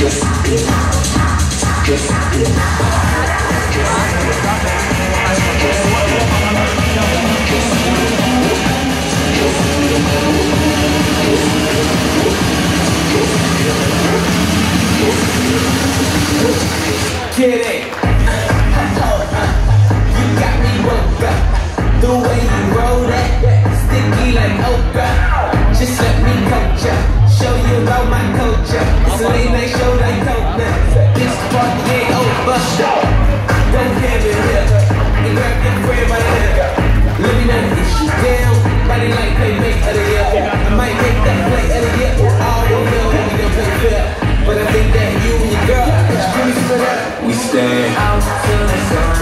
Get it. You got me woke up. The way you roll that, sticky like okra. Just let me coach ya, show you about my culture. So they make show like coconuts. This fuck ain't over. Don't care me here. And grab your friend by the hair. Let me know this shit down. Body like playmate of the year. I might make that play of the year. I don't know if we don't play fair. But I think that you and your girl, it's really for that. We stand out to the sun,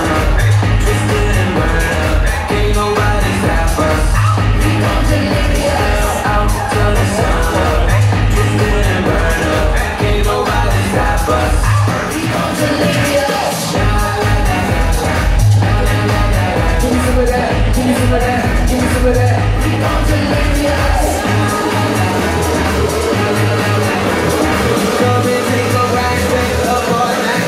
twisted and burned up. Can't nobody stop us. We gon' take it out to the sun, twisted and burned up. Can't nobody stop us. We gon' take it out. Give me some of that, give me some of that, give me some of that. We gon' take it out. Come and take a ride, wake up all night.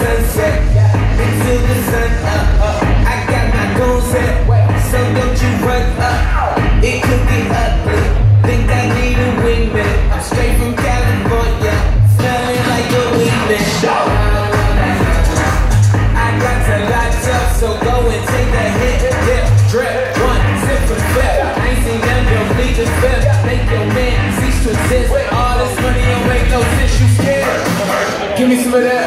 Sunset, into the sun, I got my goals set, so don't you run up, it could be ugly, think I need a wingman, I'm straight from California, smelling like a wingman, I got to light up, so go and take that hit, dip, drip, one, sip for flip, I ain't seen none, your bleed just flip, make your man cease to exist, all this money and make no sense, you scared, give me some of that,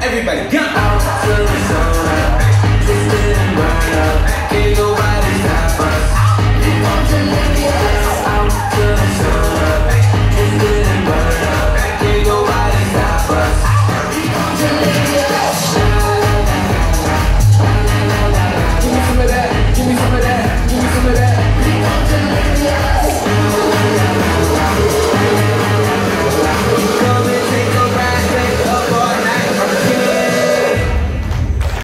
everybody go out to the sun.